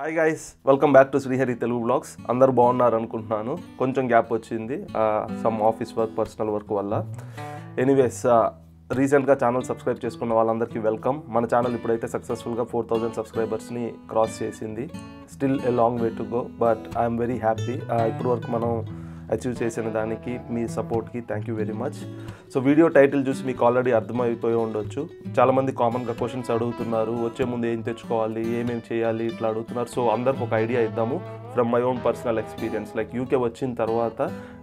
Hi guys, welcome back to Srihari Telugu Vlogs. Andaru baagunnaru anukuntunnanu. Koncham gap vachindi some office work, personal work valla. Anyways, recent ga channel subscribe cheskunna vallandariki welcome. Mana channel ippudaithe successful ga 4000 subscribers ni cross chesindi. Still a long way to go, but I am very happy. Ippudu varaku manam achieve చేసిన దానికి మీ సపోర్ట్కి thank you very much. So video title చూసి మీకు already అర్థమైపోయి ఉండొచ్చు. చాలామంది కామన్గా క్వశ్చన్స్ అడుగుతున్నారు, వచ్చే ముందు ఏం తెచ్చుకోవాలి, ఏమేమి చేయాలి, ఇట్లా అడుగుతున్నారు. సో అందరికి ఒక ఐడియా ఇద్దాము from my own personal experience. Like UK వచ్చిన తర్వాత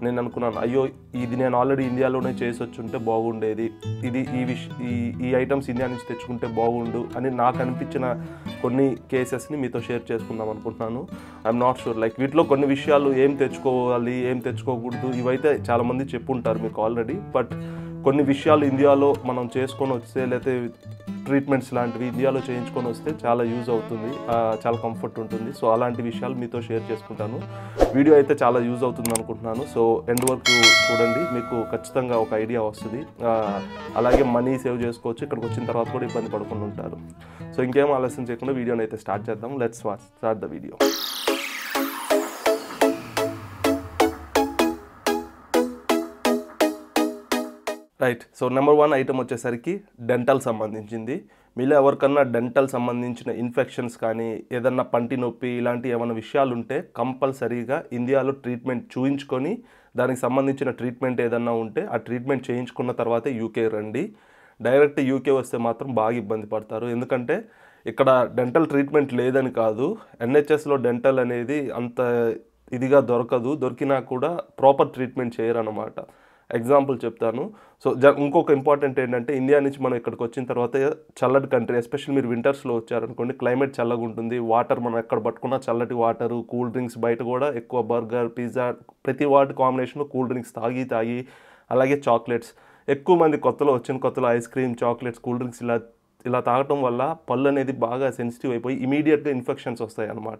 నేను అనుకున్నాను, అయ్యో ఇది నేను ఆల్రెడీ ఇండియాలోనే చేసి వచ్చుంటే బాగుండేది, ఇది ఈ ఐటమ్స్ ఇండియా నుంచి తెచ్చుకుంటే బాగుండు అని నాకు అనిపించిన కొన్ని కేసెస్ని మీతో షేర్ చేసుకుందాం అనుకుంటున్నాను. ఐఎమ్ నాట్ షూర్ లైక్ వీటిలో కొన్ని విషయాలు ఏం తెచ్చుకోవాలి, ఏం తెచ్చుకోకూడదు, ఇవైతే చాలామంది చెప్పుంటారు మీకు ఆల్రెడీ. బట్ కొన్ని విషయాలు ఇండియాలో మనం చేసుకొని వస్తే, లేకపోతే ట్రీట్మెంట్స్ లాంటివి ఇండియాలో చేయించుకొని వస్తే చాలా యూజ్ అవుతుంది, చాలా కంఫర్ట్ ఉంటుంది. సో అలాంటి విషయాలు మీతో షేర్ చేసుకుంటాను. వీడియో అయితే చాలా యూజ్ అవుతుంది అనుకుంటున్నాను. సో ఎండ్ వరకు చూడండి, మీకు ఖచ్చితంగా ఒక ఐడియా వస్తుంది. అలాగే మనీ సేవ్ చేసుకోవచ్చు, ఇక్కడికి వచ్చిన తర్వాత కూడా ఇబ్బంది పడకుండా ఉంటారు. సో ఇంకేం ఆలస్యం చేయకుండా వీడియోని అయితే స్టార్ట్ చేద్దాం. Let's start the video. Right, so number one item వచ్చేసరికి డెంటల్ సంబంధించింది. మీలో ఎవరికన్నా డెంటల్ సంబంధించిన ఇన్ఫెక్షన్స్ కానీ, ఏదన్నా పంటి నొప్పి ఇలాంటి ఏమైనా విషయాలు ఉంటే కంపల్సరీగా ఇండియాలో ట్రీట్మెంట్ చూయించుకొని, దానికి సంబంధించిన ట్రీట్మెంట్ ఏదన్నా ఉంటే ఆ ట్రీట్మెంట్ చేయించుకున్న తర్వాతే యూకే రండి. డైరెక్ట్ యూకే వస్తే మాత్రం బాగా ఇబ్బంది పడతారు. ఎందుకంటే ఇక్కడ డెంటల్ ట్రీట్మెంట్ లేదని కాదు, ఎన్హెచ్ఎస్లో డెంటల్ అనేది అంత ఇదిగా దొరకదు, దొరికినా కూడా ప్రాపర్ ట్రీట్మెంట్ చేయరన్నమాట. ఎగ్జాంపుల్ చెప్తాను. సో ఇంకొక ఇంపార్టెంట్ ఏంటంటే, ఇండియా నుంచి మనం ఇక్కడికి వచ్చిన తర్వాత చల్లటి కంట్రీ, ఎస్పెషల్ మీరు వింటర్స్లో వచ్చారనుకోండి, క్లైమేట్ చల్లగా ఉంటుంది, వాటర్ మనం ఎక్కడ పట్టుకున్నా చల్లటి వాటరు, కూల్ డ్రింక్స్ బయట కూడా ఎక్కువ బర్గర్, పిజ్జా, ప్రతి వాటి కాంబినేషన్లో కూల్ డ్రింక్స్ తాగి అలాగే చాక్లెట్స్, ఎక్కువ మంది వచ్చిన కొత్తలో ice cream, chocolates, cool drinks ఇలా తాగటం వల్ల పళ్ళు అనేది బాగా సెన్సిటివ్ అయిపోయి ఇమీడియట్గా ఇన్ఫెక్షన్స్ వస్తాయి అన్నమాట.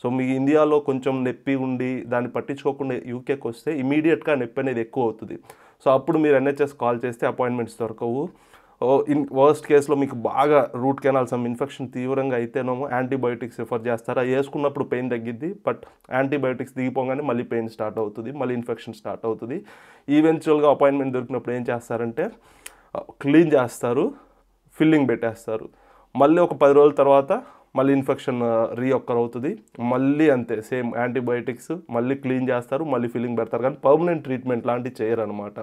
సో మీ ఇండియాలో కొంచెం నొప్పి ఉండి దాన్ని పట్టించుకోకుండా యూకేకి వస్తే ఇమీడియట్గా నొప్పి అనేది ఎక్కువ అవుతుంది. సో అప్పుడు మీరు ఎన్హెచ్ఎస్ కాల్ చేస్తే అపాయింట్మెంట్స్ దొరకవు. వర్స్ట్ కేసులో మీకు బాగా రూట్ కెనాల్ సమ్ ఇన్ఫెక్షన్ తీవ్రంగా అయితేనేమో యాంటీబయాటిక్స్ రిఫర్ చేస్తారు. అది వేసుకున్నప్పుడు పెయిన్ తగ్గిద్ది, బట్ యాంటీబయాటిక్స్ దిగిపోగానే మళ్ళీ పెయిన్ స్టార్ట్ అవుతుంది, మళ్ళీ ఇన్ఫెక్షన్ స్టార్ట్ అవుతుంది. ఈవెన్చువల్గా అపాయింట్మెంట్ దొరికినప్పుడు ఏం చేస్తారంటే క్లీన్ చేస్తారు, ఫిల్లింగ్ పెట్టేస్తారు. మళ్ళీ ఒక 10 రోజుల తర్వాత మళ్ళీ ఇన్ఫెక్షన్ రీఒక్కర్ అవుతుంది, మళ్ళీ అంతే సేమ్ యాంటీబయాటిక్స్, మళ్ళీ క్లీన్ చేస్తారు, మళ్ళీ ఫిల్లింగ్ పెడతారు. కానీ పర్మనెంట్ ట్రీట్మెంట్ లాంటివి చేయరనమాట.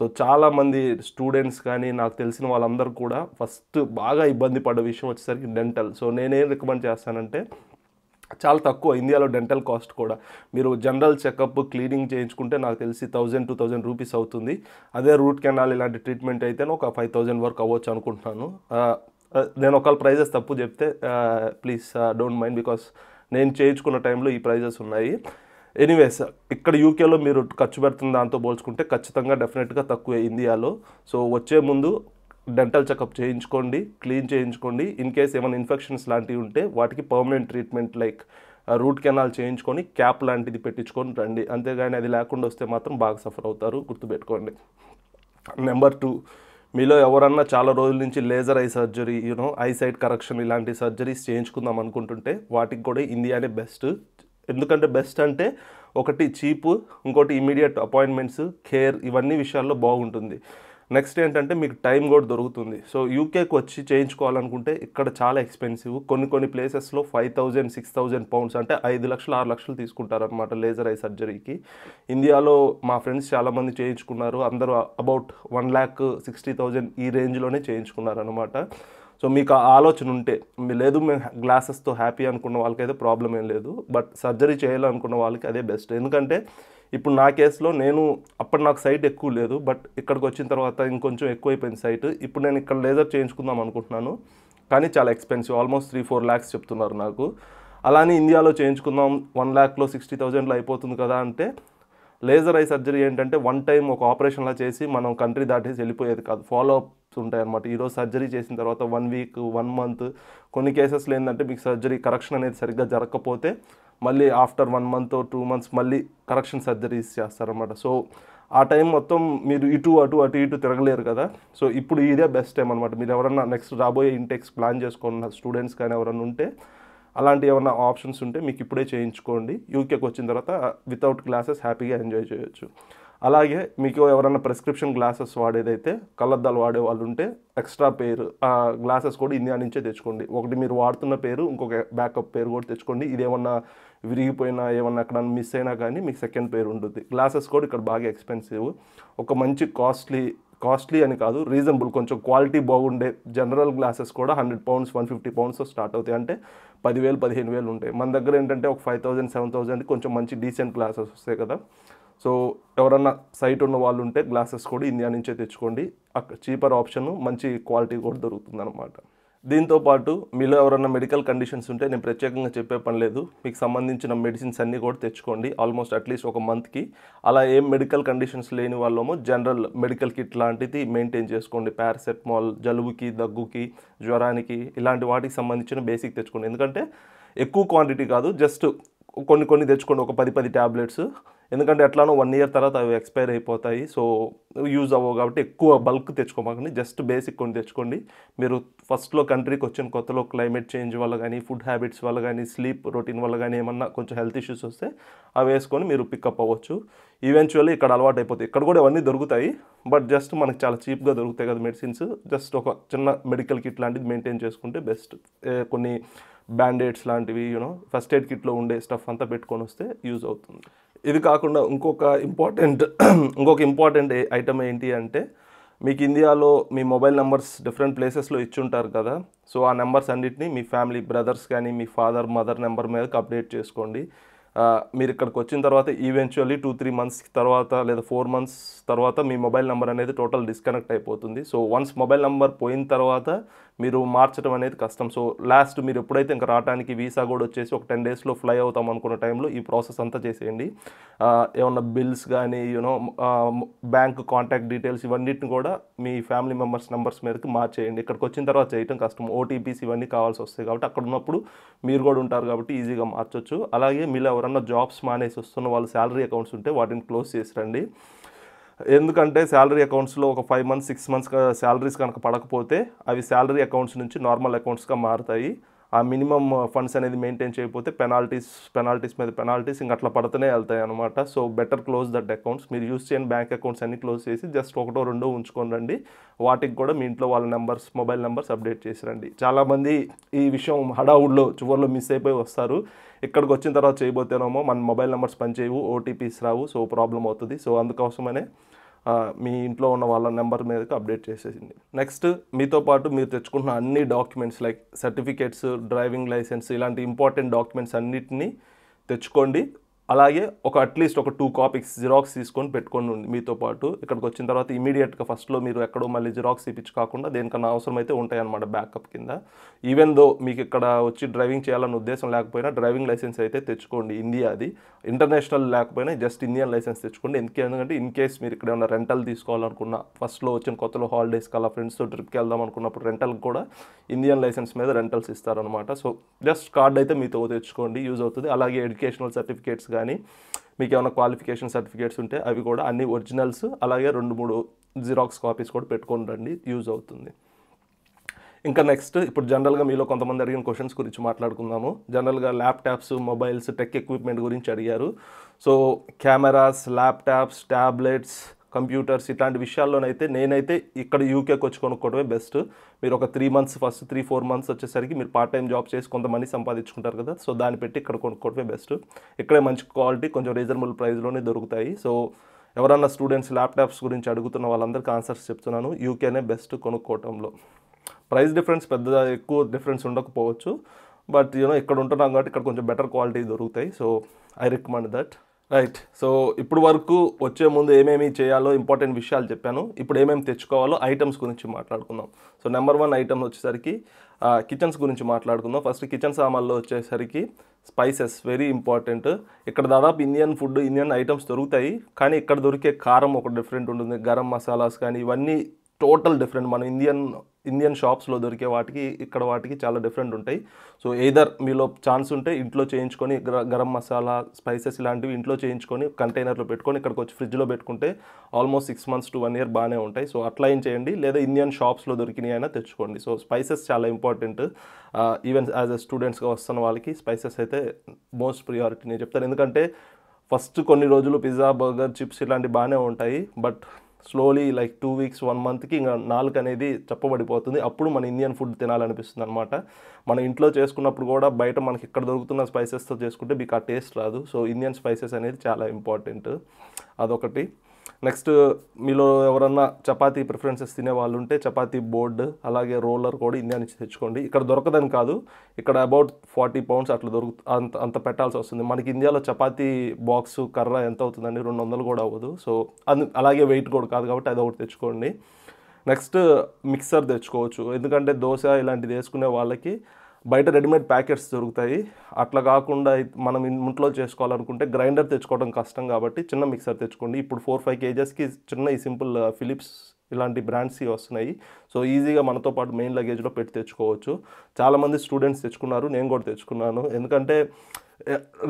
సో చాలామంది స్టూడెంట్స్ కానీ నాకు తెలిసిన వాళ్ళందరూ కూడా ఫస్ట్ బాగా ఇబ్బంది పడ్డ విషయం వచ్చేసరికి డెంటల్. సో నేనేం రికమెండ్ చేస్తానంటే, చాలా తక్కువ ఇండియాలో డెంటల్ కాస్ట్ కూడా. మీరు జనరల్ చెకప్, క్లీనింగ్ చేయించుకుంటే నాకు తెలిసి 1000-2000 రూపీస్ అవుతుంది. అదే రూట్ కెనాల్ ఇలాంటి ట్రీట్మెంట్ అయితే ఒక 5000 వరకు అవ్వచ్చు అనుకుంటున్నాను. నేను ఒకవేళ ప్రైజెస్ తప్పు చెప్తే ప్లీజ్ డోంట్ మైండ్, బికాస్ నేను చేయించుకున్న టైంలో ఈ ప్రైజెస్ ఉన్నాయి. ఎనీవేస్, ఇక్కడ యూకేలో మీరు ఖర్చు పెడుతున్న దాంతో పోల్చుకుంటే ఖచ్చితంగా డెఫినెట్గా తక్కువే ఇండియాలో. సో వచ్చే ముందు డెంటల్ చెకప్ చేయించుకోండి, క్లీన్ చేయించుకోండి. ఇన్ కేస్ ఏమైనా ఇన్ఫెక్షన్స్ లాంటివి ఉంటే వాటికి permanent treatment like root canal చేయించుకొని క్యాప్ లాంటిది పెట్టించుకొని రండి. అంతేగాని అది లేకుండా వస్తే మాత్రం బాగా సఫర్ అవుతారు, గుర్తుపెట్టుకోండి. నెంబర్ టూ, మీలో ఎవరన్నా చాలా రోజుల నుంచి laser eye surgery, eye sight correction ఇలాంటి సర్జరీస్ చేయించుకుందాం అనుకుంటుంటే వాటికి కూడా ఇండియానే బెస్ట్. ఎందుకంటే బెస్ట్ అంటే ఒకటి చీప్, ఇంకోటి ఇమీడియట్ అపాయింట్మెంట్స్, కేర్, ఇవన్నీ విషయాల్లో బాగుంటుంది. నెక్స్ట్ ఏంటంటే మీకు టైం కూడా దొరుకుతుంది. సో యూకేకి వచ్చి చేయించుకోవాలనుకుంటే ఇక్కడ చాలా ఎక్స్పెన్సివ్, కొన్ని ప్లేసెస్లో 5000-6000 పౌండ్స్, అంటే 5 లక్షలు 6 లక్షలు తీసుకుంటారనమాట లేజర్ ఐ సర్జరీకి. ఇండియాలో మా ఫ్రెండ్స్ చాలామంది చేయించుకున్నారు, అందరూ అబౌట్ 1,60,000 ఈ రేంజ్లోనే చేయించుకున్నారనమాట. సో మీకు ఆలోచన ఉంటే, లేదు మేము గ్లాసెస్తో హ్యాపీ అనుకున్న వాళ్ళకైతే ప్రాబ్లం ఏం లేదు, బట్ సర్జరీ చేయాలనుకున్న వాళ్ళకి అదే బెస్ట్. ఎందుకంటే ఇప్పుడు నా కేసులో అప్పుడు నాకు సైట్ ఎక్కువ లేదు, బట్ ఇక్కడికి వచ్చిన తర్వాత ఇంకొంచెం ఎక్కువైపోయింది సైట్. ఇప్పుడు నేను ఇక్కడ లేజర్ చేయించుకుందాం అనుకుంటున్నాను, కానీ చాలా ఎక్స్పెన్సివ్, ఆల్మోస్ట్ 3-4 lakhs చెప్తున్నారు నాకు. అలానే ఇండియాలో చేయించుకుందాం 1,60,000లో అయిపోతుంది కదా అంటే, లేజర్ ఐ సర్జరీ ఏంటంటే వన్ టైం ఒక ఆపరేషన్లా చేసి మనం కంట్రీ దాటేసి వెళ్ళిపోయేది కాదు, ఫాలో అప్స్ ఉంటాయన్నమాట. ఈరోజు సర్జరీ చేసిన తర్వాత 1 వీక్ 1 మంత్, కొన్ని కేసెస్లో ఏంటంటే మీకు సర్జరీ కరెక్షన్ అనేది సరిగ్గా జరగకపోతే మళ్ళీ ఆఫ్టర్ 1 month or 2 months మళ్ళీ కరెక్షన్ సర్జరీస్ చేస్తారన్నమాట. సో ఆ టైం మొత్తం మీరు అటు ఇటు తిరగలేరు కదా. సో ఇప్పుడు ఇదే బెస్ట్ టైం అనమాట. మీరు ఎవరన్నా నెక్స్ట్ రాబోయే ఇంటెక్స్ ప్లాన్ చేసుకున్న స్టూడెంట్స్ కానీ ఎవరన్నా ఉంటే అలాంటి ఏమైనా ఆప్షన్స్ ఉంటే మీకు ఇప్పుడే చేయించుకోండి. యూకేకి వచ్చిన తర్వాత వితౌట్ గ్లాసెస్ హ్యాపీగా ఎంజాయ్ చేయొచ్చు. అలాగే మీకు ఎవరైనా ప్రిస్క్రిప్షన్ గ్లాసెస్ వాడేదైతే కళ్ళద్దాలు వాడే వాళ్ళు ఉంటే ఎక్స్ట్రా పేరు ఆ గ్లాసెస్ కూడా ఇండియా నుంచే తెచ్చుకోండి. ఒకటి మీరు వాడుతున్న పేరు, ఇంకొక బ్యాకప్ పేరు కూడా తెచ్చుకోండి. ఇదేమన్నా విరిగిపోయినా ఏమన్నా అక్కడ మిస్ అయినా కానీ మీకు సెకండ్ పేరు ఉంటుంది. గ్లాసెస్ కూడా ఇక్కడ బాగా ఎక్స్పెన్సివ్. ఒక మంచి కాస్ట్లీ అని కాదు, రీజనబుల్, కొంచెం క్వాలిటీ బాగుండే జనరల్ గ్లాసెస్ కూడా £100 £150 స్టార్ట్ అవుతాయి. అంటే 10,000 15,000 ఉంటాయి. మన దగ్గర ఏంటంటే ఒక 5,000 7,000 కొంచెం మంచి డీసెంట్ గ్లాసెస్ వస్తాయి కదా. సో ఎవరన్నా సైట్ ఉన్న వాళ్ళు ఉంటే గ్లాసెస్ కూడా ఇండియా నుంచే తెచ్చుకోండి. అక్కడ చీపర్ ఆప్షను, మంచి క్వాలిటీ కూడా దొరుకుతుంది అనమాట. దీంతోపాటు మీలో ఎవరైనా మెడికల్ కండిషన్స్ ఉంటే నేను ప్రత్యేకంగా చెప్పే పని లేదు, మీకు సంబంధించిన మెడిసిన్స్ అన్నీ కూడా తెచ్చుకోండి ఆల్మోస్ట్ అట్లీస్ట్ ఒక మంత్కి. అలా ఏం మెడికల్ కండిషన్స్ లేని వాళ్ళమో జనరల్ మెడికల్ కిట్ లాంటిది మెయింటైన్ చేసుకోండి. పారాసెటమాల్ జలుబుకి, దగ్గుకి, జ్వరానికి, ఇలాంటి వాటికి సంబంధించిన బేసిక్ తెచ్చుకోండి. ఎందుకంటే ఎక్కువ క్వాంటిటీ కాదు, జస్ట్ కొన్ని తెచ్చుకోండి, ఒక 10 ట్యాబ్లెట్స్. ఎందుకంటే ఎట్లానో 1 year తర్వాత అవి ఎక్స్పైర్ అయిపోతాయి, సో యూజ్ అవ్వవు. కాబట్టి ఎక్కువ బల్క్ తెచ్చుకోమాకండి, జస్ట్ బేసిక్ కొన్ని తెచ్చుకోండి. మీరు ఫస్ట్లో కంట్రీకి వచ్చిన కొత్తలో క్లైమేట్ చేంజ్ వల్ల కానీ, ఫుడ్ హ్యాబిట్స్ వల్ల కానీ, స్లీప్ రొటీన్ వల్ల కానీ ఏమన్నా కొంచెం హెల్త్ ఇష్యూస్ వస్తే అవి వేసుకొని మీరు పికప్ అవ్వచ్చు. ఈవెన్చువల్లీ ఇక్కడ అలవాటు అయిపోతాయి. ఇక్కడ కూడా ఇవన్నీ దొరుకుతాయి, బట్ జస్ట్ మనకు చాలా చీప్గా దొరుకుతాయి కదా మెడిసిన్స్. జస్ట్ ఒక చిన్న మెడికల్ కిట్ లాంటిది మెయింటైన్ చేసుకుంటే బెస్ట్. కొన్ని బ్యాండేడ్స్ లాంటివి, ఫస్ట్ ఎయిడ్ కిట్లో ఉండే స్టఫ్ అంతా పెట్టుకొని వస్తే యూజ్ అవుతుంది. ఇది కాకుండా ఇంకొక ఇంపార్టెంట్ ఐటమ్ ఏంటి అంటే, మీకు ఇండియాలో మీ మొబైల్ నెంబర్స్ డిఫరెంట్ ప్లేసెస్లో ఇచ్చుంటారు కదా. సో ఆ నెంబర్స్ అన్నింటినీ మీ ఫ్యామిలీ బ్రదర్స్ కానీ మీ ఫాదర్ మదర్ నెంబర్ మీదకి అప్డేట్ చేసుకోండి. మీరు ఇక్కడికి వచ్చిన తర్వాత ఈవెన్చువల్లీ 2-3 months తర్వాత లేదా 4 months తర్వాత మీ మొబైల్ నెంబర్ అనేది టోటల్ డిస్కనెక్ట్ అయిపోతుంది. సో వన్స్ మొబైల్ నెంబర్ పోయిన తర్వాత మీరు మార్చడం అనేది కష్టం. సో లాస్ట్ మీరు ఎప్పుడైతే ఇంకా రావడానికి వీసా కూడా వచ్చేసి ఒక 10 daysలో ఫ్లై అవుతాం అనుకున్న టైంలో ఈ ప్రాసెస్ అంతా చేసేయండి. ఏమన్నా బిల్స్ కానీ, బ్యాంక్ కాంటాక్ట్ డీటెయిల్స్ ఇవన్నిటిని కూడా మీ ఫ్యామిలీ మెంబర్స్ నెంబర్స్ మీదకి మార్చేయండి. ఇక్కడికి వచ్చిన తర్వాత చేయటం కష్టం, ఓటీపీస్ ఇవన్నీ కావాల్సి వస్తాయి. కాబట్టి అక్కడ ఉన్నప్పుడు మీరు కూడా ఉంటారు కాబట్టి ఈజీగా మార్చొచ్చు. అలాగే మీలో ఎవరన్నా జాబ్స్ మానేసి వస్తున్న వాళ్ళు శాలరీ అకౌంట్స్ ఉంటే వాటిని క్లోజ్ చేసి రండి. ఎందుకంటే శాలరీ అకౌంట్స్లో ఒక 5 months 6 months శాలరీస్ కనుక పడకపోతే అవి శాలరీ అకౌంట్స్ నుంచి నార్మల్ అకౌంట్స్గా మారుతాయి. ఆ మినిమం ఫండ్స్ అనేది మెయింటైన్ చేయకపోతే పెనాల్టీస్ మీద పెనాల్టీస్ ఇంక అట్లా పడుతూనే వెళ్తాయి అనమాట. So better close that accounts. మీరు యూజ్ చేయని బ్యాంక్ అకౌంట్స్ అన్ని క్లోజ్ చేసి జస్ట్ 1-2 ఉంచుకొని రండి. వాటికి కూడా మీ ఇంట్లో వాళ్ళ నెంబర్స్ మొబైల్ నెంబర్స్ అప్డేట్ చేసి రండి. చాలామంది ఈ విషయం హడావుడిలో చివరిలో మిస్ అయిపోయి వస్తారు. ఇక్కడికి వచ్చిన తర్వాత చేయబోతేనేమో మన మొబైల్ నెంబర్స్ పనిచేయవు, ఓటీపీస్ రావు, సో ప్రాబ్లం అవుతుంది. సో అందుకోసమనే మీ ఇంట్లో ఉన్న వాళ్ళ నెంబర్ మీదకి అప్డేట్ చేసేసింది. నెక్స్ట్ మీతో పాటు మీరు తెచ్చుకుంటున్న అన్ని documents like certificates, driving licence, ఇలాంటి ఇంపార్టెంట్ డాక్యుమెంట్స్ అన్నిటినీ తెచ్చుకోండి. అలాగే ఒక అట్లీస్ట్ ఒక 2 copies జిరాక్స్ తీసుకొని పెట్టుకొని ఉండి మీతో పాటు ఇక్కడికి వచ్చిన తర్వాత ఇమీడియట్గా ఫస్ట్లో మీరు ఎక్కడో మళ్ళీ జిరాక్స్ ఇప్పించకుండా దేనికన్నా అవసరమైతే ఉంటాయన్నమాట బ్యాకప్ కింద. ఈవెన్ దో మీకు ఇక్కడ వచ్చి డ్రైవింగ్ చేయాలన్న ఉద్దేశం లేకపోయినా డ్రైవింగ్ లైసెన్స్ అయితే తెచ్చుకోండి. ఇండియాది ఇంటర్నేషనల్ లేకపోయినా జస్ట్ ఇండియన్ లైసెన్స్ తెచ్చుకోండి. ఎందుకంటే ఇన్ కేస్ మీరు ఇక్కడ ఏమైనా రెంటల్ తీసుకోవాలనుకున్నా, ఫస్ట్లో వచ్చిన కొత్తలో హాలిడేస్కి అలా ఫ్రెండ్స్తో ట్రిప్కి వెళ్దాం అనుకున్నప్పుడు రెంటల్కి కూడా ఇండియన్ లైసెన్స్ మీద రెంటల్స్ ఇస్తారనమాట. సో జస్ట్ కార్డ్ అయితే మీతో తెచ్చుకోండి, యూజ్ అవుతుంది. అలాగే ఎడ్యుకేషనల్ సర్టిఫికేట్స్ కానీ మీకు ఏమైనా క్వాలిఫికేషన్ సర్టిఫికేట్స్ ఉంటే అవి కూడా అన్ని ఒరిజినల్స్, అలాగే 2-3 జిరాక్స్ కాపీస్ కూడా పెట్టుకొని రండి, యూజ్ అవుతుంది. ఇంకా నెక్స్ట్ ఇప్పుడు జనరల్గా మీలో కొంతమంది అడిగిన క్వశ్చన్స్ గురించి మాట్లాడుకుందాము. జనరల్గా ల్యాప్టాప్స్, మొబైల్స్, టెక్ ఎక్విప్మెంట్ గురించి అడిగారు. So cameras, laptops, tablets, computers, ఇట్లాంటి విషయాల్లోనైతే నేనైతే ఇక్కడ యూకేకి వచ్చి కొనుక్కోవడమే బెస్ట్. మీరు ఒక 3 months ఫస్ట్ 3-4 months వచ్చేసరికి మీరు పార్ట్ టైం జాబ్ చేసి కొంత మనీ సంపాదించుకుంటారు కదా. సో దాన్ని పెట్టి ఇక్కడ కొనుక్కోవడమే బెస్ట్. ఇక్కడే మంచి క్వాలిటీ కొంచెం రీజనబుల్ ప్రైస్లోనే దొరుకుతాయి. సో ఎవరన్నా స్టూడెంట్స్ ల్యాప్టాప్స్ గురించి అడుగుతున్న వాళ్ళందరికీ ఆన్సర్స్ చెప్తున్నాను, యూకేనే బెస్ట్ కొనుక్కోవడంలో. ప్రైస్ డిఫరెన్స్ పెద్ద ఎక్కువ డిఫరెన్స్ ఉండకపోవచ్చు, బట్ ఇక్కడ ఉంటున్నాం కాబట్టి ఇక్కడ కొంచెం బెటర్ క్వాలిటీ దొరుకుతాయి. So I recommend that. Right, so ఇప్పుడు వరకు వచ్చే ముందు ఏమేమి చేయాలో ఇంపార్టెంట్ విషయాలు చెప్పాను. ఇప్పుడు ఏమేమి తెచ్చుకోవాలో ఐటమ్స్ గురించి మాట్లాడుకుందాం. సో నెంబర్ 1 ఐటమ్ వచ్చేసరికి కిచెన్స్ గురించి మాట్లాడుకుందాం. ఫస్ట్ కిచెన్ సామాన్లో వచ్చేసరికి స్పైసెస్ వెరీ ఇంపార్టెంట్. ఇక్కడ దాదాపు ఇండియన్ ఫుడ్, ఇండియన్ ఐటమ్స్ దొరుకుతాయి, కానీ ఇక్కడ దొరికే కారం ఒక డిఫరెంట్ ఉంటుంది. గరం మసాలాస్ కానీ ఇవన్నీ టోటల్ డిఫరెంట్. మన Indian Indian shops lo dorike vaatiki ikkada vaatiki chaala different untayi. So either meelo chance unte intlo cheyinchukoni garam masala spices ilantivi intlo cheyinchukoni container lo pettukoni ikkada kochi fridge lo pettukunte almost 6 months to 1 year baane untayi. So atla em cheyandi ledha Indian shops lo dorikini aina techukondi. So spices chaala important, even as a students ga vastunna valliki spices aithe most priority ne cheptaru, endukante first konni rojulu pizza burger chips ilanti baane untayi, but slowly like 2 weeks, 1 month ki inga naaluku anedi chappabadipotundi. Appudu mana Indian food tinalanistundu anamata. Mana intlo chesukunnappudu kuda bayata manaki ikkada dorukutunna spices tho chesukunte meeku aa taste raadu. So Indian spices anedi chaala important, adokati. Next meelo evaranna chapati preferences tine vallu unte chapati board alage roller kuda India nunchi techukondi. Ikkada dorukadani kaadu, ikkada about 40 pounds atla dorukutha anta pettalsi vastundi. Manaki India lo chapati box karra enta avutundandi 200 kuda avadu. So alage weight kuda kaadu kabatti adu okati techukondi. Next mixer techukochu, endukante dosa ilanti cheskune vallaki బయట readymade packets దొరుకుతాయి. అట్లా కాకుండా మనం ఇంట్లో చేసుకోవాలనుకుంటే grinder తెచ్చుకోవడం కష్టం కాబట్టి చిన్న మిక్సర్ తెచ్చుకోండి. ఇప్పుడు 4-5 kgs కి చిన్న ఈ సింపుల్ ఫిలిప్స్ ఇలాంటి బ్రాండ్స్ వస్తున్నాయి. సో ఈజీగా మనతో పాటు మెయిన్ లగేజ్లో పెట్టి తెచ్చుకోవచ్చు. చాలామంది స్టూడెంట్స్ తెచ్చుకున్నారు, నేను కూడా తెచ్చుకున్నాను. ఎందుకంటే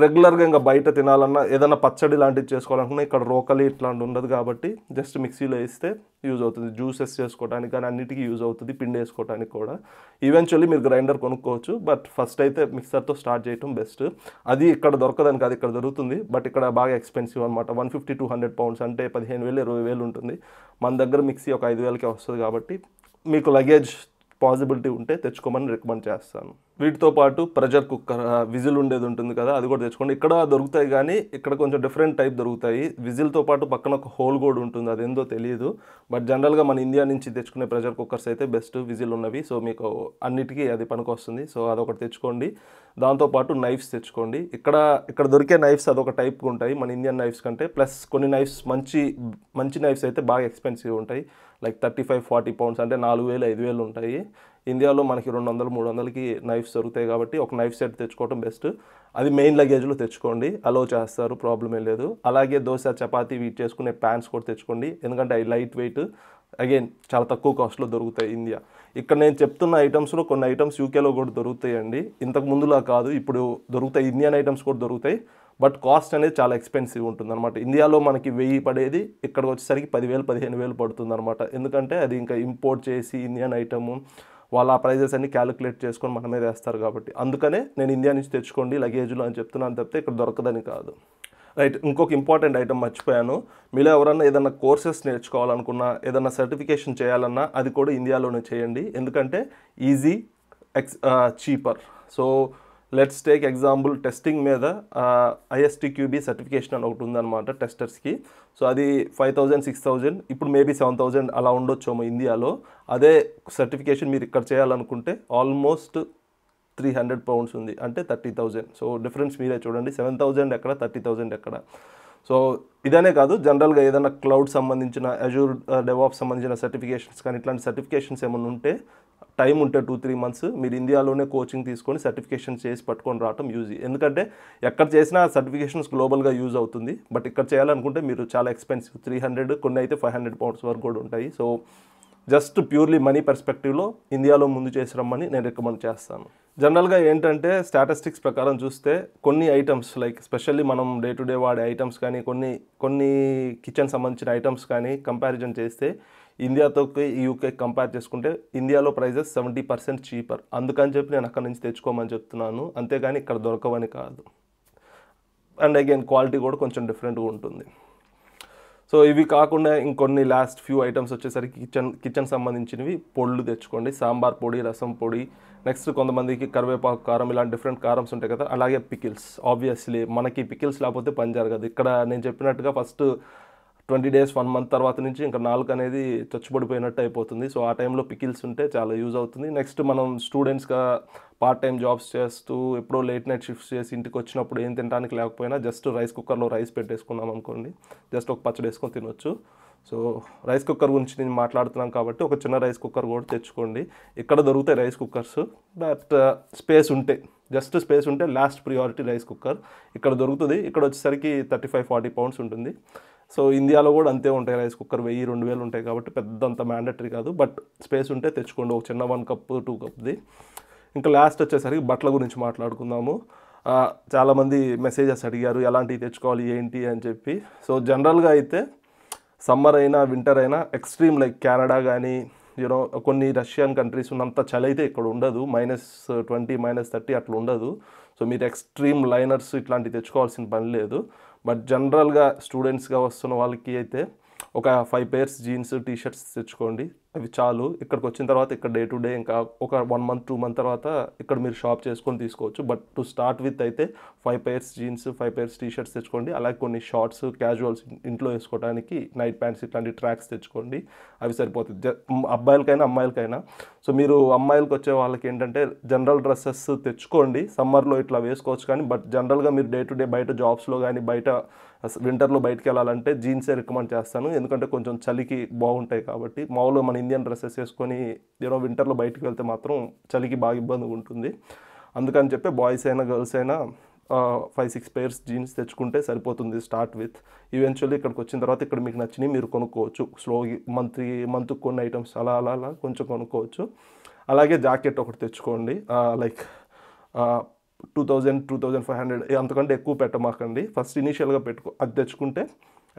రెగ్యులర్గా ఇంకా బయట తినాలన్నా ఏదైనా పచ్చడి లాంటివి చేసుకోవాలనుకున్నా ఇక్కడ రోకలి ఇట్లాంటి ఉండదు కాబట్టి జస్ట్ మిక్సీలో వేస్తే యూజ్ అవుతుంది. జ్యూసెస్ చేసుకోవడానికి కానీ అన్నిటికీ యూజ్ అవుతుంది, పిండి వేసుకోవడానికి కూడా. ఈవెన్చువల్లీ మీరు గ్రైండర్ కొనుక్కోవచ్చు, బట్ ఫస్ట్ అయితే మిక్సర్తో స్టార్ట్ చేయటం బెస్ట్. అది ఇక్కడ దొరకదని కాదు, ఇక్కడ దొరుకుతుంది, బట్ ఇక్కడ బాగా ఎక్స్పెన్సివ్ అనమాట. 150-200 pounds అంటే 15,000-20,000 ఉంటుంది. మన దగ్గర మిక్సీ ఒక 5,000కే వస్తుంది కాబట్టి మీకు లగేజ్ పాజిబిలిటీ ఉంటే తెచ్చుకోమని రికమెండ్ చేస్తాను. వీటితో పాటు ప్రెషర్ కుక్కర్ విజిల్ ఉండేది ఉంటుంది కదా, అది కూడా తెచ్చుకోండి. ఇక్కడ దొరుకుతాయి కానీ ఇక్కడ కొంచెం డిఫరెంట్ టైప్ దొరుకుతాయి. విజిల్తో పాటు పక్కన ఒక హోల్ కూడా ఉంటుంది, అదేందో తెలియదు. బట్ జనరల్గా మన ఇండియా నుంచి తెచ్చుకునే ప్రెషర్ కుక్కర్స్ అయితే బెస్ట్ విజిల్ ఉన్నవి. సో మీకు అన్నిటికీ అది పనికొస్తుంది. సో అదొకటి తెచ్చుకోండి. దాంతోపాటు నైఫ్స్ తెచ్చుకోండి. ఇక్కడ దొరికే నైఫ్స్ అదొక టైప్గా ఉంటాయి మన ఇండియన్ నైఫ్స్ కంటే. ప్లస్ కొన్ని నైఫ్స్ మంచి మంచి నైఫ్స్ అయితే బాగా ఎక్స్పెన్సివ్ ఉంటాయి. లైక్ 35-40 pounds అంటే 4,000-5,000 ఉంటాయి. ఇండియాలో మనకి 200-300కి నైఫ్స్ దొరుకుతాయి కాబట్టి ఒక నైఫ్ సెట్ తెచ్చుకోవడం బెస్ట్. అది మెయిన్ లగేజ్లో తెచ్చుకోండి, అలో చేస్తారు, ప్రాబ్లం ఏం లేదు. అలాగే దోశ చపాతీ వీట్ చేసుకునే ప్యాన్స్ కూడా తెచ్చుకోండి, ఎందుకంటే అవి లైట్ వెయిట్, అగైన్ చాలా తక్కువ కాస్ట్లో దొరుకుతాయి ఇండియా. ఇక్కడ నేను చెప్తున్న ఐటమ్స్లో కొన్ని ఐటమ్స్ యూకేలో కూడా దొరుకుతాయండి, ఇంతకు ముందులా కాదు, ఇప్పుడు దొరుకుతాయి. ఇండియన్ ఐటమ్స్ కూడా దొరుకుతాయి, బట్ కాస్ట్ అనేది చాలా ఎక్స్పెన్సివ్ ఉంటుంది అనమాట. ఇండియాలో మనకి 1,000 పడేది ఇక్కడికి వచ్చేసరికి 10,000-15,000 పడుతుంది అనమాట. ఎందుకంటే అది ఇంకా ఇంపోర్ట్ చేసి ఇండియన్ ఐటము వాళ్ళ ప్రైజెస్ అన్ని క్యాలిక్యులేట్ చేసుకొని మన మీద వేస్తారు కాబట్టి. అందుకనే నేను ఇండియా నుంచి తెచ్చుకోండి లగేజ్లో అని చెప్తున్నాను తప్పితే ఇక్కడ దొరకదని కాదు. రైట్, ఇంకొక ఇంపార్టెంట్ ఐటమ్ మర్చిపోయాను. మీలో ఎవరన్నా ఏదైనా కోర్సెస్ నేర్చుకోవాలనుకున్నా, ఏదైనా సర్టిఫికేషన్ చేయాలన్నా అది కూడా ఇండియాలోనే చేయండి, ఎందుకంటే easy, cheaper. So let's take example, testing మీద ISTQB సర్టిఫికేషన్ అని ఒకటి ఉందన్నమాట టెస్టర్స్కి. సో అది 5,000-6,000, ఇప్పుడు మేబీ 7,000 అలా ఉండొచ్చేమో ఇండియాలో. అదే సర్టిఫికేషన్ మీరు ఇక్కడ చేయాలనుకుంటే ఆల్మోస్ట్ 300 pounds ఉంది, అంటే 30,000. సో డిఫరెన్స్ మీరే చూడండి, 7,000 ఎక్కడ, 30,000 ఎక్కడ. సో ఇదనే కాదు, జనరల్గా ఏదైనా క్లౌడ్ సంబంధించిన, అజూర్ డెవాప్స్ సంబంధించిన సర్టిఫికేషన్స్ కానీ ఇట్లాంటి సర్టిఫికేషన్స్ ఏమైనా ఉంటే టైం ఉంటే 2-3 months మీరు ఇండియాలోనే కోచింగ్ తీసుకొని సర్టిఫికేషన్ చేసి పట్టుకొని రావటం యూజ్. ఎందుకంటే ఎక్కడ చేసినా సర్టిఫికేషన్స్ గ్లోబల్గా యూజ్ అవుతుంది, బట్ ఇక్కడ చేయాలనుకుంటే మీరు చాలా ఎక్స్పెన్సివ్, 300, కొన్ని అయితే 500 pounds వరకు కూడా ఉంటాయి. సో జస్ట్ ప్యూర్లీ మనీ పర్స్పెక్టివ్లో ఇండియాలో ముందు చేసి రమ్మని నేను రికమెండ్ చేస్తాను. జనరల్గా ఏంటంటే స్టాటిస్టిక్స్ ప్రకారం చూస్తే కొన్ని ఐటమ్స్ లైక్ స్పెషల్లీ మనం డే టు డే వాడే ఐటమ్స్ కానీ కొన్ని కిచెన్ సంబంధించిన ఐటమ్స్ కానీ కంపారిజన్ చేస్తే ఇండియాతో యూకే కంపేర్ చేసుకుంటే ఇండియాలో ప్రైజెస్ 70% చీపర్. అందుకని చెప్పి నేను అక్కడ నుంచి తెచ్చుకోమని చెప్తున్నాను, అంతేగాని ఇక్కడ దొరకవని కాదు. అండ్ అగైన్ క్వాలిటీ కూడా కొంచెం డిఫరెంట్గా ఉంటుంది. సో ఇవి కాకుండా ఇంకొన్ని లాస్ట్ ఫ్యూ ఐటమ్స్ వచ్చేసరికి కిచెన్ సంబంధించినవి పొడులు తెచ్చుకోండి, సాంబార్ పొడి, రసం పొడి. నెక్స్ట్ కొంతమందికి కరివేపాకు కారం, ఇలాంటి డిఫరెంట్ కారమ్స్ ఉంటాయి కదా. అలాగే పికిల్స్, ఆబ్వియస్లీ మనకి పికిల్స్ లేకపోతే పని జరగదు. ఇక్కడ నేను చెప్పినట్టుగా ఫస్ట్ 20 days 1 month తర్వాత నుంచి ఇంకా నాలుగు అనేది చచ్చిపడిపోయినట్టు అయిపోతుంది. సో ఆ టైంలో పికిల్స్ ఉంటే చాలా యూజ్ అవుతుంది. నెక్స్ట్ మనం స్టూడెంట్స్గా పార్ట్ టైం జాబ్స్ చేస్తూ ఎప్పుడో లేట్ నైట్ షిఫ్ట్స్ చేసి ఇంటికి వచ్చినప్పుడు ఏం తినడానికి లేకపోయినా జస్ట్ రైస్ కుక్కర్లో రైస్ పెట్టేసుకున్నాం అనుకోండి, జస్ట్ ఒక పచ్చడి వేసుకొని తినొచ్చు. So, rice cooker gunchi nenu maatladutunnam kabatti oka chinna rice cooker kuda techukondi ikkada dorugutay rice cookers but space unte just space unte last priority rice cooker ikkada dorugutadi ikkada vachesariki 35-40 pounds untundi so India lo kuda ante untayi rice cooker 1000 2000 untayi kabatti peddanta mandatory kaadu but space unte techukondi oka chinna 1 cup 2 cup di inka last vachesariki battla gurinchi maatladukundamu chaala mandi messages adigaru elanti techukovali enti ani cheppi so general ga aithe summer aina winter aina extreme like Canada gaani you know konni Russian countries unnanta chali aithe ikkada undadu -20 -30 atla undadu so meer extreme liners itlanti techukovalsin pani ledu but general ga students ga vastunna valliki aithe oka 5 pairs jeans t-shirts techukondi avi chalu ikkadiki vachin tarvata ikkada day to day inka oka 1 month 2 month tarvata ikkada meer shop cheskoni teesukochu but to start with aithe 5 pairs jeans 5 pairs t-shirts techukondi alage konni shorts casuals intlo vesukodaniki night pants itlanti tracks techukondi avi saripothundi abbayalkaina ammayalkaina so meeru ammayalku vache vallaki entante general dresses techukondi summer lo itla vesukochu kaani but general ga meer day to day baita jobs lo gaani baita winter lo bayitiki vellalante jeans e recommend chestanu ఎందుకంటే కొంచెం చలికి బాగుంటాయి కాబట్టి మామూలుగా మన Indian dresses వేసుకొని ఏదో వింటర్లో బయటికి వెళ్తే మాత్రం చలికి బాగా ఇబ్బందిగా ఉంటుంది అందుకని చెప్పి బాయ్స్ అయినా గర్ల్స్ అయినా 5-6 pairs jeans తెచ్చుకుంటే సరిపోతుంది స్టార్ట్ విత్ ఈవెన్చువల్లీ ఇక్కడికి వచ్చిన తర్వాత ఇక్కడ మీకు నచ్చినవి మీరు కొనుక్కోవచ్చు స్లోగా మంత్ కొన్ని ఐటమ్స్ అలా అలా అలా కొంచెం కొనుక్కోవచ్చు అలాగే జాకెట్ ఒకటి తెచ్చుకోండి లైక్ 2000-2500 అంతకంటే ఎక్కువ పెట్టమాకండి ఫస్ట్ ఇనిషియల్గా పెట్టుకో అది తెచ్చుకుంటే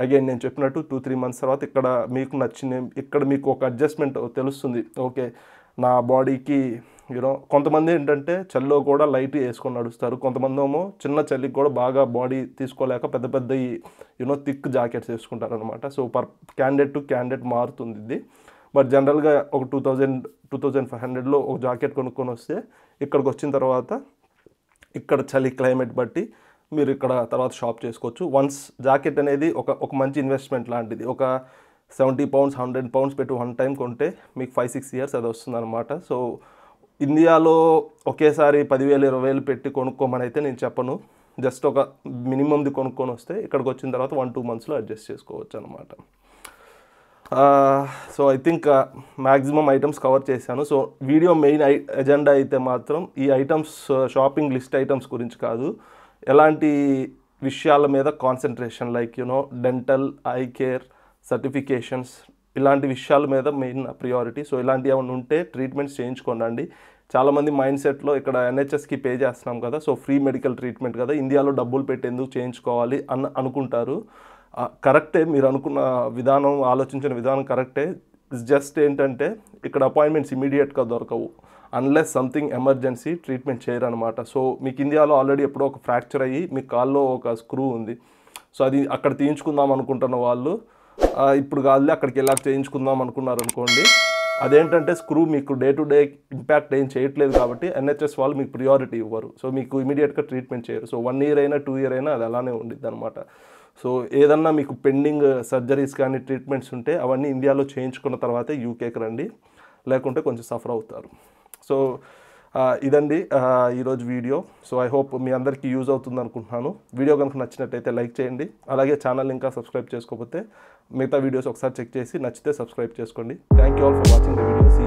అగైన్ నేను చెప్పినట్టు 2-3 months తర్వాత ఇక్కడ మీకు నచ్చిన ఇక్కడ మీకు ఒక అడ్జస్ట్మెంట్ తెలుస్తుంది ఓకే నా బాడీకి యూనో కొంతమంది ఏంటంటే చల్లో కూడా లైట్ వేసుకొని నడుస్తారు కొంతమంది ఏమో చిన్న చల్లికి కూడా బాగా బాడీ తీసుకోలేక పెద్ద పెద్ద ఈ యూనో థిక్ జాకెట్స్ వేసుకుంటారు అనమాట so per candidate to candidate మారుతుంది ఇది బట్ జనరల్గా ఒక 2000-2500లో ఒక జాకెట్ కొనుక్కొని వస్తే ఇక్కడికి వచ్చిన తర్వాత ఇక్కడ చలి క్లైమేట్ బట్టి మీరు ఇక్కడ తర్వాత షాప్ చేసుకోవచ్చు వన్స్ జాకెట్ అనేది ఒక మంచి ఇన్వెస్ట్మెంట్ లాంటిది ఒక 70 pounds 100 pounds పెట్టి వన్ టైం కొంటే మీకు 5-6 years అది వస్తుందన్నమాట సో ఇండియాలో ఒకేసారి 10,000-20,000 పెట్టి కొనుక్కోమని అయితే నేను చెప్పను జస్ట్ ఒక మినిమంది కొనుక్కొని వస్తే ఇక్కడికి వచ్చిన తర్వాత 1-2 monthsలో అడ్జస్ట్ చేసుకోవచ్చు అనమాట so I think maximum items cover చేశాను సో వీడియో మెయిన్ ఎజెండా అయితే మాత్రం ఈ ఐటమ్స్ షాపింగ్ లిస్ట్ ఐటమ్స్ గురించి కాదు ఎలాంటి విషయాల మీద concentration like you know dental eye care certifications ఇలాంటి విషయాల మీద మెయిన్ ప్రియారిటీ సో ఇలాంటి ఏమైనా ఉంటే ట్రీట్మెంట్స్ చేయించుకోండి చాలామంది మైండ్ సెట్లో ఇక్కడ NHSకి పే చేస్తున్నాం కదా సో ఫ్రీ మెడికల్ ట్రీట్మెంట్ కదా ఇండియాలో డబ్బులు పెట్టేందుకు చేయించుకోవాలి అని అనుకుంటారు కరెక్టే మీరు అనుకున్న విధానం ఆలోచించిన విధానం కరెక్టే జస్ట్ ఏంటంటే ఇక్కడ అపాయింట్మెంట్స్ ఇమీడియట్గా దొరకవు అన్లెస్ సంథింగ్ ఎమర్జెన్సీ ట్రీట్మెంట్ చేయరనమాట సో మీకు ఇండియాలో ఆల్రెడీ ఎప్పుడో ఒక ఫ్రాక్చర్ అయ్యి మీ కాల్లో ఒక స్క్రూ ఉంది సో అది అక్కడ తీయించుకుందాం అనుకుంటున్న వాళ్ళు ఇప్పుడు కాదు అక్కడికి వెళ్ళాక చేయించుకుందాం అనుకున్నారు అనుకోండి అదేంటంటే స్క్రూ మీకు డే టు డే ఇంపాక్ట్ ఏం చేయట్లేదు కాబట్టి NHS వాళ్ళు మీకు ప్రియారిటీ ఇవ్వరు సో మీకు ఇమీడియట్గా ట్రీట్మెంట్ చేయరు సో 1 year అయినా 2 year అయినా అది అలానే ఉండిద్ది అనమాట సో ఏదన్నా మీకు పెండింగ్ సర్జరీస్ కానీ ట్రీట్మెంట్స్ ఉంటే అవన్నీ ఇండియాలో చేయించుకున్న తర్వాతే యూకేకి రండి లేకుంటే కొంచెం సఫర్ అవుతారు సో ఇదండి ఈరోజు వీడియో సో ఐ హోప్ మీ అందరికీ యూజ్ అవుతుంది అనుకుంటున్నాను వీడియో కనుక నచ్చినట్టయితే లైక్ చేయండి అలాగే ఛానల్ ఇంకా సబ్స్క్రైబ్ చేసుకోకపోతే మిగతా వీడియోస్ ఒకసారి చెక్ చేసి నచ్చితే సబ్స్క్రైబ్ చేసుకోండి thank you all for watching the videos